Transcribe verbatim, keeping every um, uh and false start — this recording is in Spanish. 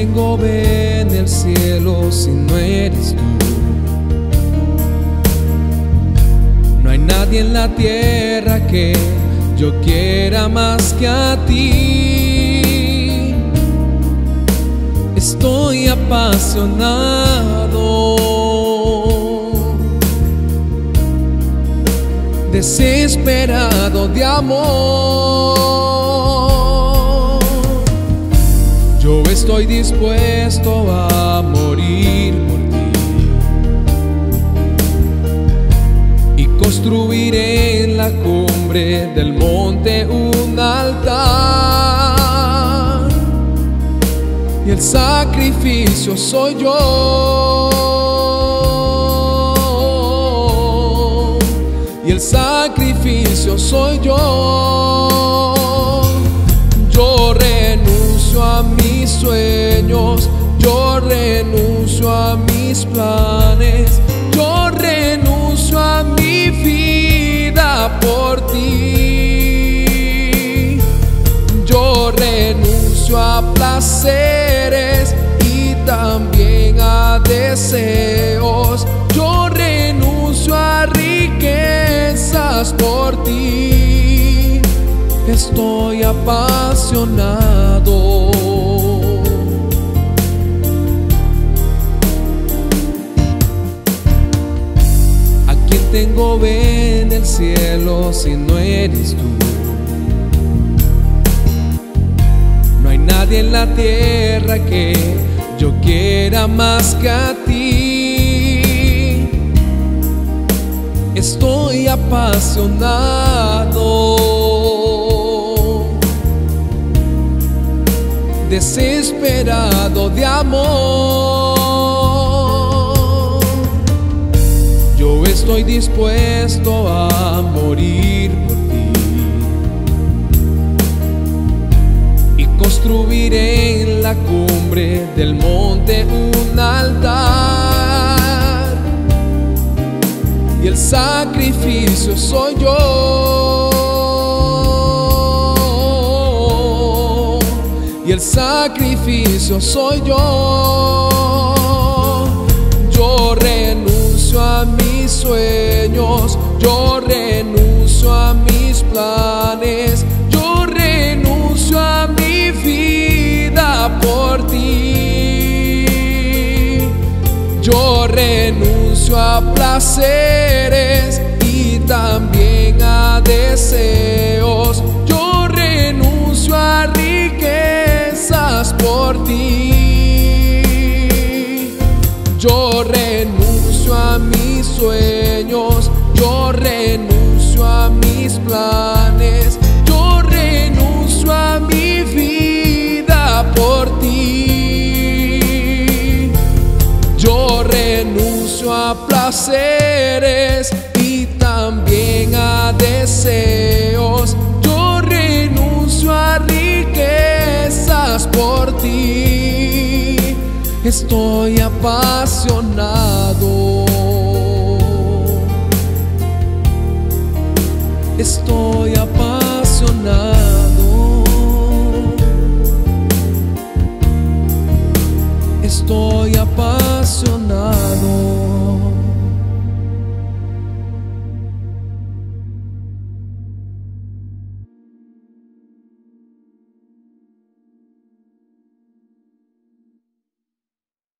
tengo ve en el cielo si no eres tú? No hay nadie en la tierra que yo quiera más que a ti. Estoy apasionado, desesperado de amor. Yo estoy dispuesto a morir por ti y construiré en la cumbre del monte un altar, y el sacrificio soy yo, y el sacrificio soy yo. Yo renuncio a mis sueños, yo renuncio a mis planes, yo renuncio a mi vida por ti. Yo renuncio a placer y también a deseos, yo renuncio a riquezas por ti. Estoy apasionado, ¿a quién tengo ve en el cielo si no eres tú? Nadie en la tierra que yo quiera más que a ti. Estoy apasionado, desesperado de amor. Yo estoy dispuesto a morir por ti, construiré en la cumbre del monte un altar, y el sacrificio soy yo, y el sacrificio soy yo. Yo renuncio a mis sueños, yo renuncio a mis planes, yo renuncio a mi por ti. Yo renuncio a placeres y también a deseos, yo renuncio a riquezas por ti. Yo renuncio a mis sueños, yo renuncio a mis planes, yo renuncio a mi vida por ti. Yo renuncio a placeres y también a deseos, yo renuncio a riquezas por ti. Estoy apasionado, estoy apasionado, estoy apasionado.